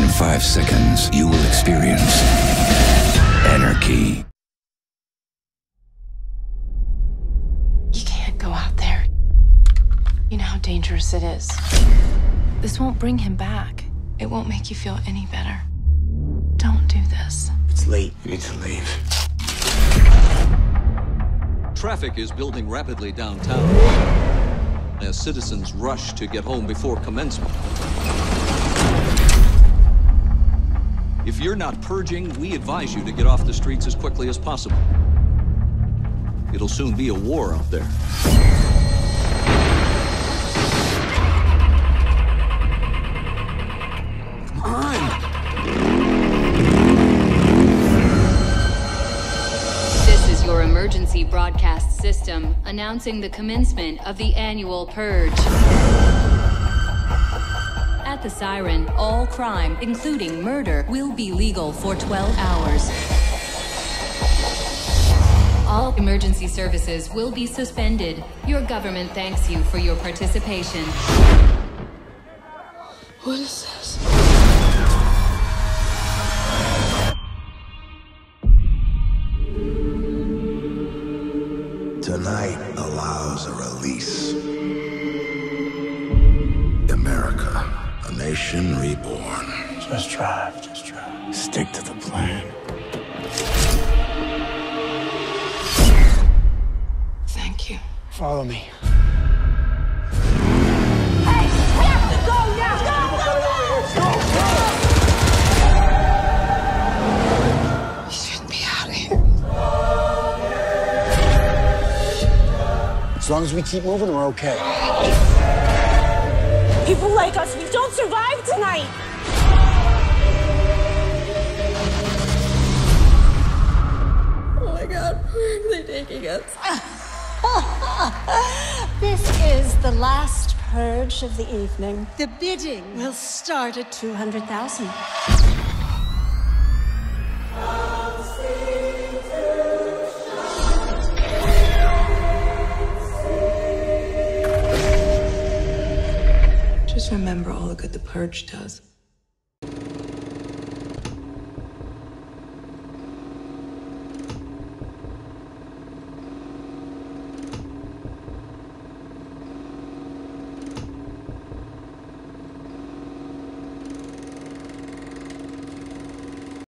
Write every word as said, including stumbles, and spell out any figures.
In five seconds, you will experience anarchy. You can't go out there. You know how dangerous it is. This won't bring him back. It won't make you feel any better. Don't do this. It's late. You need to leave. Traffic is building rapidly downtown as citizens rush to get home before commencement. If you're not purging, we advise you to get off the streets as quickly as possible. It'll soon be a war out there. Come on! This is your emergency broadcast system announcing the commencement of the annual purge. At the siren, all crime, including murder, will be legal for twelve hours. All emergency services will be suspended. Your government thanks you for your participation. What is this? Tonight allows a release. America. A nation reborn. Just drive, just drive. Stick to the plan. Thank you. Follow me. Hey, we have to go now! Go, go, go! Go, go! We shouldn't be out of here. As long as we keep moving, we're okay. People like us, we don't survive tonight! Oh my God, where are they taking us? This is the last purge of the evening. The bidding will start at two hundred thousand. Remember all the good the purge does.